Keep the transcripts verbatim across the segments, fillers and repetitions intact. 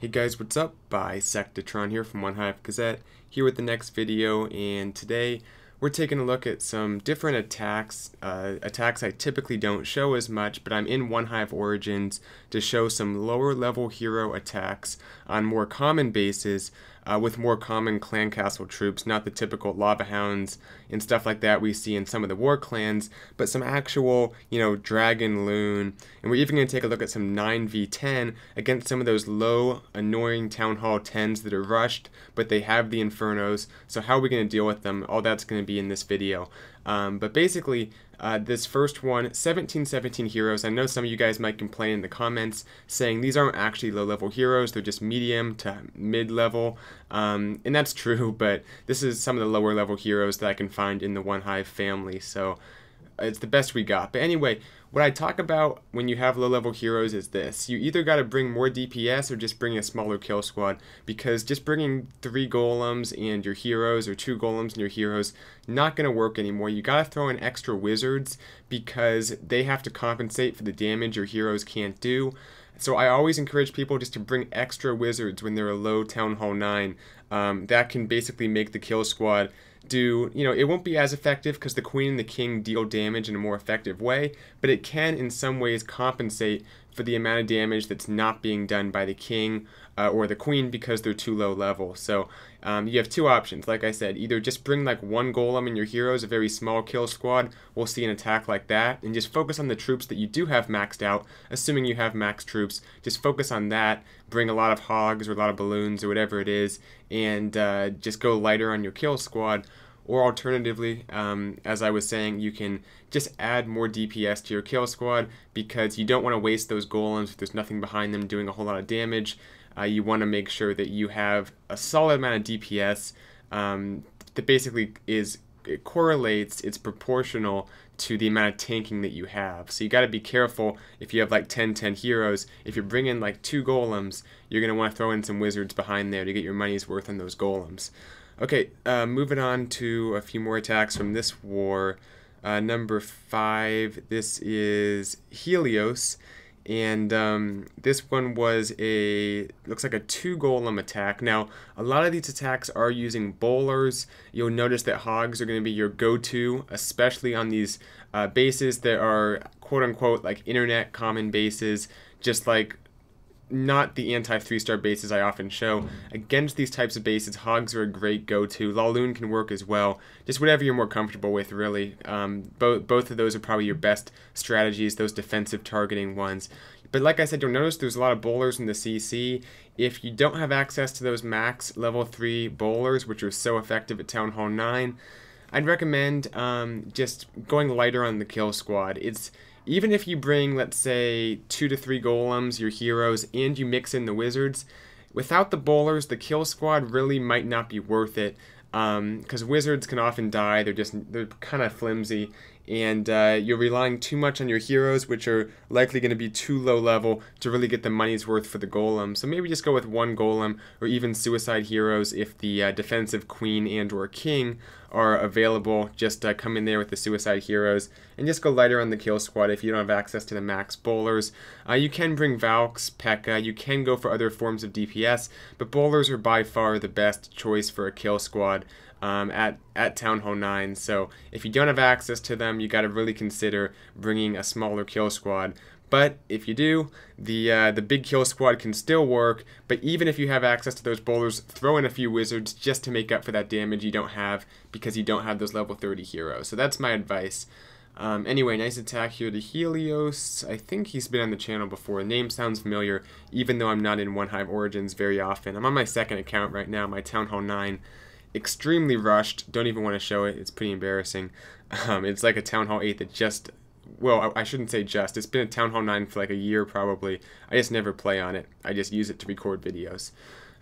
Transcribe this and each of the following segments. Hey guys, what's up? Bisectatron here from One Hive Gazette, here with the next video, and today we're taking a look at some different attacks, uh, attacks I typically don't show as much, but I'm in One Hive Origins to show some lower level hero attacks on more common bases uh, with more common clan castle troops, not the typical lava hounds and stuff like that we see in some of the war clans, but some actual, you know, dragon loon, and we're even going to take a look at some nine v ten against some of those low, annoying Town Hall tens that are rushed, but they have the Infernos, so how are we going to deal with them? All that's going to be in this video. Um, but basically, uh, this first one, seventeen seventeen heroes. I know some of you guys might complain in the comments saying these aren't actually low-level heroes, they're just medium to mid-level, um, and that's true, but this is some of the lower-level heroes that I can find in the One Hive family, so it's the best we got. But anyway, what I talk about when you have low-level heroes is this. You either got to bring more D P S or just bring a smaller kill squad, because just bringing three golems and your heroes, or two golems and your heroes, not going to work anymore. You got to throw in extra wizards because they have to compensate for the damage your heroes can't do. So I always encourage people just to bring extra wizards when they're a low Town Hall nine. Um, that can basically make the kill squad do, you know, it won't be as effective because the queen and the king deal damage in a more effective way, but it can in some ways compensate for the amount of damage that's not being done by the king uh, or the queen because they're too low level. So um, you have two options, like I said, either just bring like one golem in your heroes, a very small kill squad, we'll see an attack like that, and just focus on the troops that you do have maxed out, assuming you have max troops, just focus on that, bring a lot of hogs or a lot of balloons or whatever it is, and uh, just go lighter on your kill squad. Or alternatively, um, as I was saying, you can just add more D P S to your kill squad because you don't want to waste those golems if there's nothing behind them doing a whole lot of damage. Uh, you want to make sure that you have a solid amount of D P S um, that basically is, it correlates, it's proportional to the amount of tanking that you have. So you got to be careful if you have like ten ten heroes. If you're bringing like two golems, you're going to want to throw in some wizards behind there to get your money's worth on those golems. Okay, uh, moving on to a few more attacks from this war. Uh, number five, this is Helios, and um, this one was a, looks like a two golem attack. Now, a lot of these attacks are using bowlers. You'll notice that hogs are going to be your go-to, especially on these uh, bases that are quote-unquote like internet common bases, just like not the anti-three-star bases I often show. Against these types of bases, hogs are a great go-to. Laloon can work as well. Just whatever you're more comfortable with, really. Um, both both of those are probably your best strategies, those defensive targeting ones. But like I said, you'll notice there's a lot of bowlers in the C C. If you don't have access to those max level three bowlers, which are so effective at Town Hall nine, I'd recommend um, just going lighter on the kill squad. It's even if you bring, let's say, two to three golems, your heroes, and you mix in the wizards, without the bowlers, the kill squad really might not be worth it, because um, wizards can often die. They're just they're kind of flimsy, and uh, you're relying too much on your heroes, which are likely going to be too low level to really get the money's worth for the golem. So maybe just go with one golem, or even suicide heroes if the uh, defensive queen and or king are available. Just uh, come in there with the suicide heroes, and just go lighter on the kill squad if you don't have access to the max bowlers. Uh, you can bring Valks, P E K K A, you can go for other forms of D P S, but bowlers are by far the best choice for a kill squad. Um, at, at Town Hall nine, so if you don't have access to them, you got to really consider bringing a smaller kill squad. But if you do, the uh, the big kill squad can still work, but even if you have access to those bowlers, throw in a few wizards just to make up for that damage you don't have because you don't have those level thirty heroes. So that's my advice. Um, anyway, nice attack here to Helios. I think he's been on the channel before. Name sounds familiar, even though I'm not in One Hive Origins very often. I'm on my second account right now, my Town Hall nine. Extremely rushed, don't even want to show it, it's pretty embarrassing. Um, it's like a Town Hall eight that just, well, I, I shouldn't say just, it's been a Town Hall nine for like a year probably. I just never play on it, I just use it to record videos.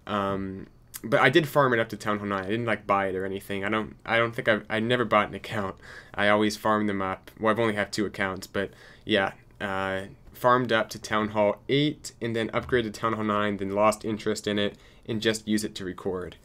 Um, but I did farm it up to Town Hall nine, I didn't like buy it or anything. I don't I don't think I've, I never bought an account, I always farm them up. Well, I've only have two accounts, but yeah. Uh, farmed up to Town Hall eight, and then upgraded to Town Hall nine, then lost interest in it, and just use it to record.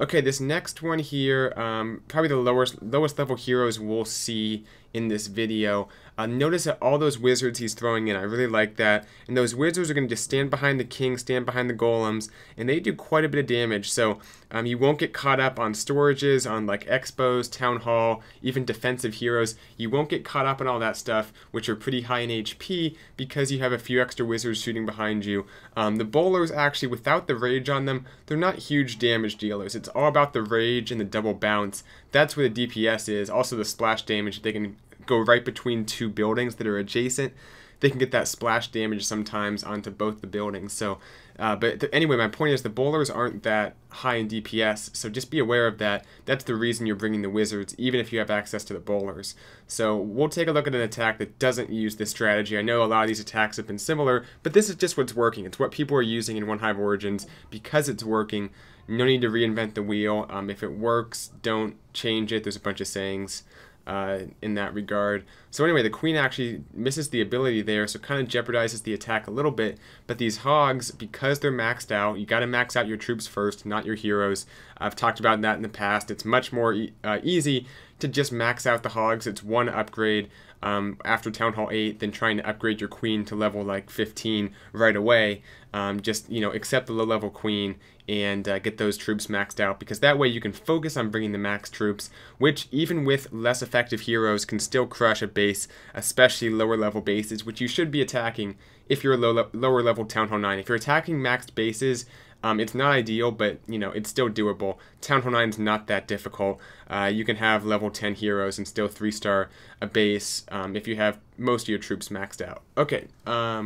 Okay, this next one here, um, probably the lowest lowest level heroes we'll see in this video. Uh, notice that all those wizards he's throwing in, I really like that. And those wizards are going to just stand behind the king, stand behind the golems, and they do quite a bit of damage. So um, you won't get caught up on storages, on like expos, town hall, even defensive heroes. You won't get caught up on all that stuff, which are pretty high in H P, because you have a few extra wizards shooting behind you. Um, the bowlers, actually, without the rage on them, they're not huge damage dealers. It's all about the rage and the double bounce. That's where the D P S is. Also the splash damage, they can go right between two buildings that are adjacent. They can get that splash damage sometimes onto both the buildings. So, uh, but anyway, my point is the bowlers aren't that high in D P S, so just be aware of that. That's the reason you're bringing the wizards, even if you have access to the bowlers. So we'll take a look at an attack that doesn't use this strategy. I know a lot of these attacks have been similar, but this is just what's working. It's what people are using in One Hive Origins because it's working. No need to reinvent the wheel. Um, if it works, don't change it. There's a bunch of sayings Uh, in that regard. So anyway, the queen actually misses the ability there, so kind of jeopardizes the attack a little bit. But these hogs, because they're maxed out, you got to max out your troops first, not your heroes. I've talked about that in the past. It's much more e uh, easy to just max out the hogs. It's one upgrade um, after Town Hall eight than trying to upgrade your queen to level like fifteen right away. Um, just, you know, accept the low level queen and uh, get those troops maxed out, because that way you can focus on bringing the max troops, which even with less effective heroes can still crush a base, especially lower level bases, which you should be attacking if you're a low le lower level Town Hall nine. If you're attacking maxed bases, Um, it's not ideal, but, you know, it's still doable. Town Hall nine is not that difficult. Uh, you can have level ten heroes and still three star a base um, if you have most of your troops maxed out. Okay, um,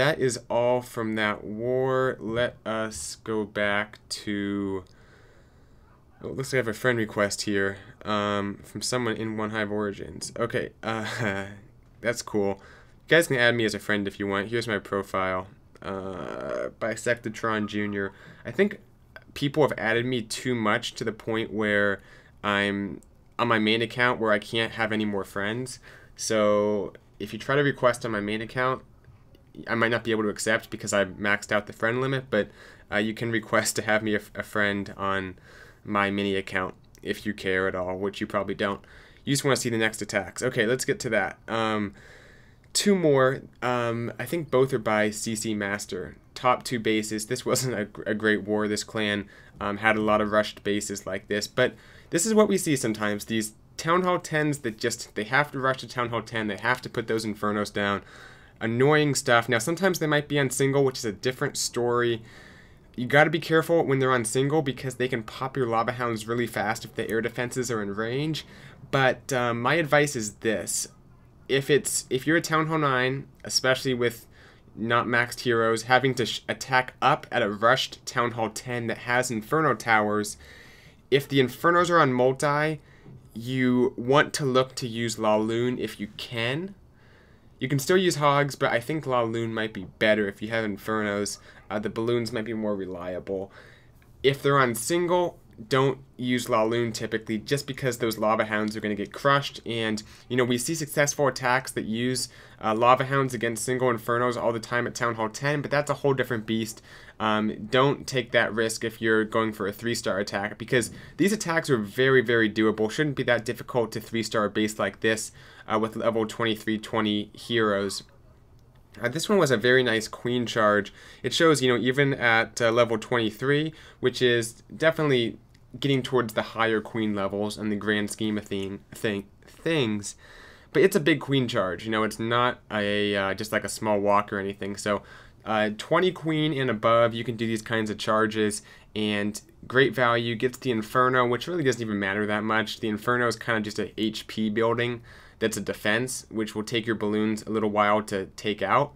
that is all from that war. Let us go back to... Oh, it looks like I have a friend request here um, from someone in One Hive Origins. Okay, uh, that's cool. You guys can add me as a friend if you want. Here's my profile. Uh, Bisectatron Junior I think people have added me too much to the point where I'm on my main account where I can't have any more friends. So if you try to request on my main account, I might not be able to accept because I maxed out the friend limit, but uh, you can request to have me a, a friend on my mini account if you care at all, which you probably don't. You just want to see the next attacks. Okay, let's get to that. Um, Two more, um, I think both are by C C Master. Top two bases. This wasn't a, a great war. This clan um, had a lot of rushed bases like this, but this is what we see sometimes. These Town Hall tens that just, they have to rush to Town Hall ten. They have to put those Infernos down. Annoying stuff. Now, sometimes they might be on single, which is a different story. You got to be careful when they're on single because they can pop your Lava Hounds really fast if the air defenses are in range. But um, my advice is this. If it's if you're a Town Hall nine, especially with not maxed heroes, having to sh attack up at a rushed Town Hall ten that has Inferno Towers, if the Infernos are on multi, you want to look to use Laloon if you can. You can still use Hogs, but I think Laloon might be better if you have Infernos. Uh, the Balloons might be more reliable. If they're on single, don't use Laloon typically, just because those Lava Hounds are going to get crushed. And, you know, we see successful attacks that use uh, Lava Hounds against single Infernos all the time at Town Hall ten, but that's a whole different beast. Um, don't take that risk if you're going for a three star attack, because these attacks are very, very doable. Shouldn't be that difficult to three star a base like this uh, with level twenty-three twenty heroes. Uh, this one was a very nice queen charge. It shows, you know, even at uh, level twenty-three, which is definitely getting towards the higher queen levels in the grand scheme of thing, thing, things. But it's a big queen charge. You know, it's not a uh, just like a small walk or anything. So uh, twenty queen and above, you can do these kinds of charges. And great value gets the Inferno, which really doesn't even matter that much. The Inferno is kind of just a H P building that's a defense, which will take your balloons a little while to take out.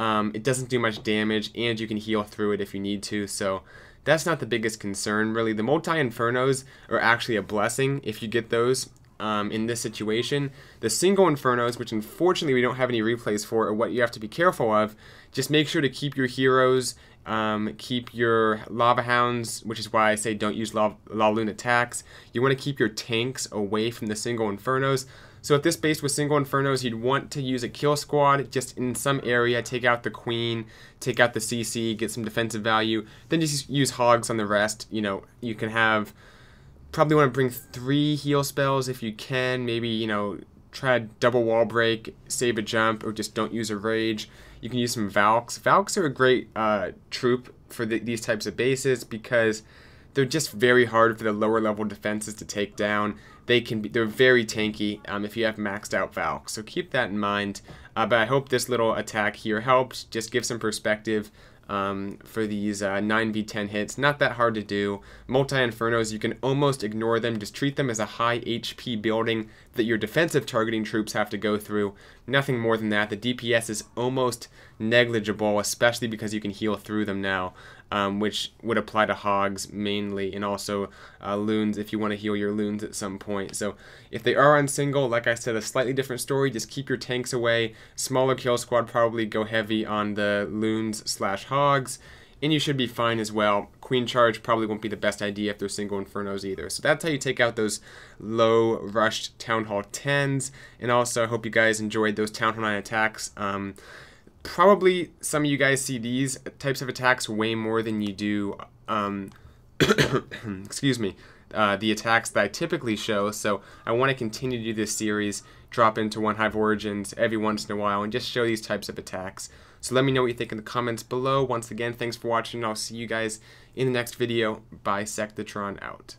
Um, it doesn't do much damage, and you can heal through it if you need to. So that's not the biggest concern, really. The multi-Infernos are actually a blessing if you get those um, in this situation. The single Infernos, which unfortunately we don't have any replays for, are what you have to be careful of. Just make sure to keep your heroes, um, keep your Lava Hounds, which is why I say don't use Laloon attacks. You want to keep your tanks away from the single Infernos. So if this base was single Infernos, you'd want to use a kill squad just in some area, take out the queen, take out the C C, get some defensive value, then just use Hogs on the rest. You know, you can have, probably want to bring three heal spells if you can, maybe, you know, try double wall break, save a jump, or just don't use a rage. You can use some Valks. Valks are a great uh, troop for the, these types of bases because they're just very hard for the lower level defenses to take down. They can be, they're very tanky um, if you have maxed out Valks. So keep that in mind. Uh, but I hope this little attack here helps. Just give some perspective um, for these uh, nine v ten hits. Not that hard to do. Multi-Infernos, you can almost ignore them. Just treat them as a high H P building that your defensive targeting troops have to go through. Nothing more than that. The D P S is almost negligible, especially because you can heal through them now, um, which would apply to hogs mainly, and also uh, loons if you want to heal your loons at some point. So if they are on single, like I said, a slightly different story. Just keep your tanks away. Smaller kill squad, probably go heavy on the loons slash hogs, and you should be fine as well. Queen charge probably won't be the best idea if they're single Infernos either. So that's how you take out those low rushed Town Hall tens. And also, I hope you guys enjoyed those Town Hall nine attacks. Um, probably some of you guys see these types of attacks way more than you do, um, excuse me, uh, the attacks that I typically show. So I want to continue to do this series, drop into One Hive Origins every once in a while, and just show these types of attacks. So let me know what you think in the comments below. Once again, thanks for watching, and I'll see you guys in the next video. Bisectatron out.